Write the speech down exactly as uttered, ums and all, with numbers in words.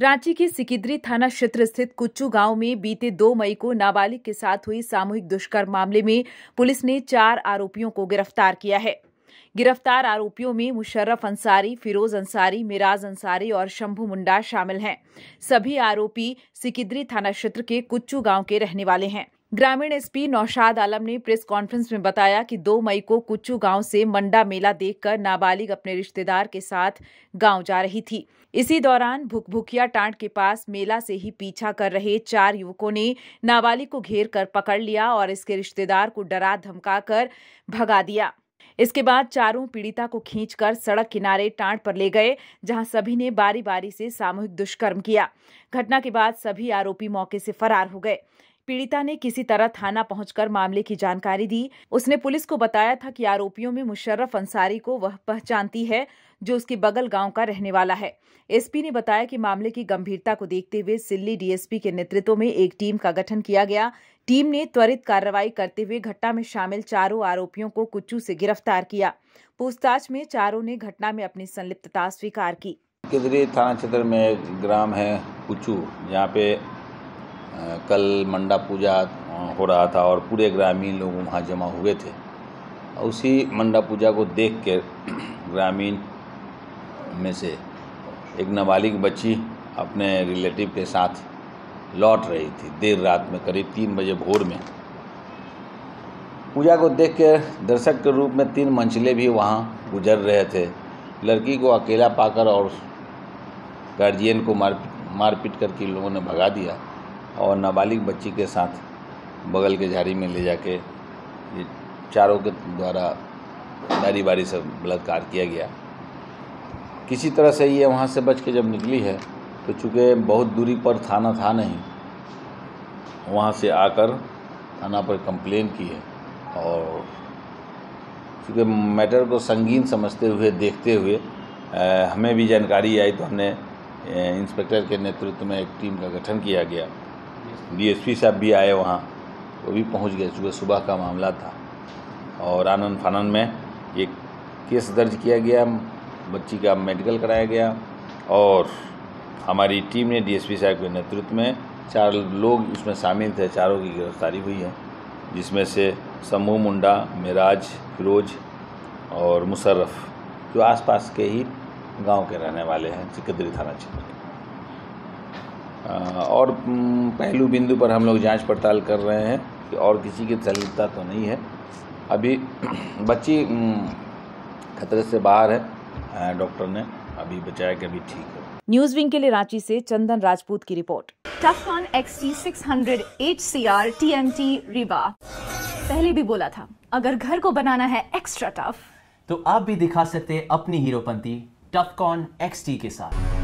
रांची के सिकिदरी थाना क्षेत्र स्थित कुच्चू गांव में बीते दो मई को नाबालिग के साथ हुई सामूहिक दुष्कर्म मामले में पुलिस ने चार आरोपियों को गिरफ्तार किया है। गिरफ्तार आरोपियों में मुशर्रफ अंसारी, फिरोज अंसारी, मिराज अंसारी और शंभू मुंडा शामिल हैं। सभी आरोपी सिकिदरी थाना क्षेत्र के कुच्चू गांव के रहने वाले हैं। ग्रामीण एसपी नौशाद आलम ने प्रेस कॉन्फ्रेंस में बताया कि दो मई को कुच्चू गांव से मंडा मेला देखकर नाबालिग अपने रिश्तेदार के साथ गांव जा रही थी। इसी दौरान भुकभुकिया टांट के पास मेला से ही पीछा कर रहे चार युवकों ने नाबालिग को घेर कर पकड़ लिया और इसके रिश्तेदार को डरा धमका कर भगा दिया। इसके बाद चारों पीड़िता को खींचकर सड़क किनारे टांट पर ले गए, जहां सभी ने बारी बारी से सामूहिक दुष्कर्म किया। घटना के बाद सभी आरोपी मौके से फरार हो गए। पीड़िता ने किसी तरह थाना पहुंचकर मामले की जानकारी दी। उसने पुलिस को बताया था कि आरोपियों में मुशर्रफ अंसारी को वह पहचानती है जो उसके बगल गांव का रहने वाला है। एसपी ने बताया कि मामले की गंभीरता को देखते हुए सिल्ली डीएसपी के नेतृत्व में एक टीम का गठन किया गया। टीम ने त्वरित कार्रवाई करते हुए घटना में शामिल चारों आरोपियों को कुच्चू से गिरफ्तार किया। पूछताछ में चारों ने घटना में अपनी संलिप्तता स्वीकार की। किदरी थाना क्षेत्र में एक ग्राम है कुच्चू, जहाँ पे कल मंडा पूजा हो रहा था और पूरे ग्रामीण लोग वहाँ जमा हुए थे। उसी मंडा पूजा को देख के ग्रामीण में से एक नाबालिग बच्ची अपने रिलेटिव के साथ लौट रही थी। देर रात में करीब तीन बजे भोर में पूजा को देख के दर्शक के रूप में तीन मंचले भी वहाँ गुजर रहे थे। लड़की को अकेला पाकर और गार्जियन को मार मारपीट करके लोगों ने भगा दिया और नाबालिग बच्ची के साथ बगल के झाड़ी में ले जाके ये चारों के द्वारा बारी बारी से बलात्कार किया गया। किसी तरह से ये वहाँ से बच के जब निकली है तो चूँकि बहुत दूरी पर थाना था नहीं, वहाँ से आकर थाना पर कंप्लेन की है और चूँकि मैटर को संगीन समझते हुए देखते हुए आ, हमें भी जानकारी आई तो हमने इंस्पेक्टर के नेतृत्व में एक टीम का गठन किया गया। डीएसपी साहब भी आए वहाँ, वो भी पहुँच गए। सुबह सुबह का मामला था और आनन फानन में ये केस दर्ज किया गया। बच्ची का मेडिकल कराया गया और हमारी टीम ने डीएसपी साहब के नेतृत्व में चार लोग इसमें शामिल थे, चारों की गिरफ्तारी हुई है, जिसमें से शंभू मुंडा, मिराज, फिरोज और मुशर्रफ जो आसपास के ही गांव के रहने वाले हैं सिकिदरी थाना क्षेत्र के। और पहलू बिंदु पर हम लोग जांच पड़ताल कर रहे हैं कि और किसी की संलिप्तता तो नहीं है। अभी बच्ची खतरे से बाहर है, डॉक्टर ने अभी बचाया कि अभी ठीक है। न्यूज विंग के लिए रांची से चंदन राजपूत की report. Tufcon XT six hundred HCR TNT Rewa. पहले भी बोला था, अगर घर को बनाना है एक्स्ट्रा टफ तो आप भी दिखा सकते हैं अपनी हीरोपंती टफकॉन एक्सटी के साथ।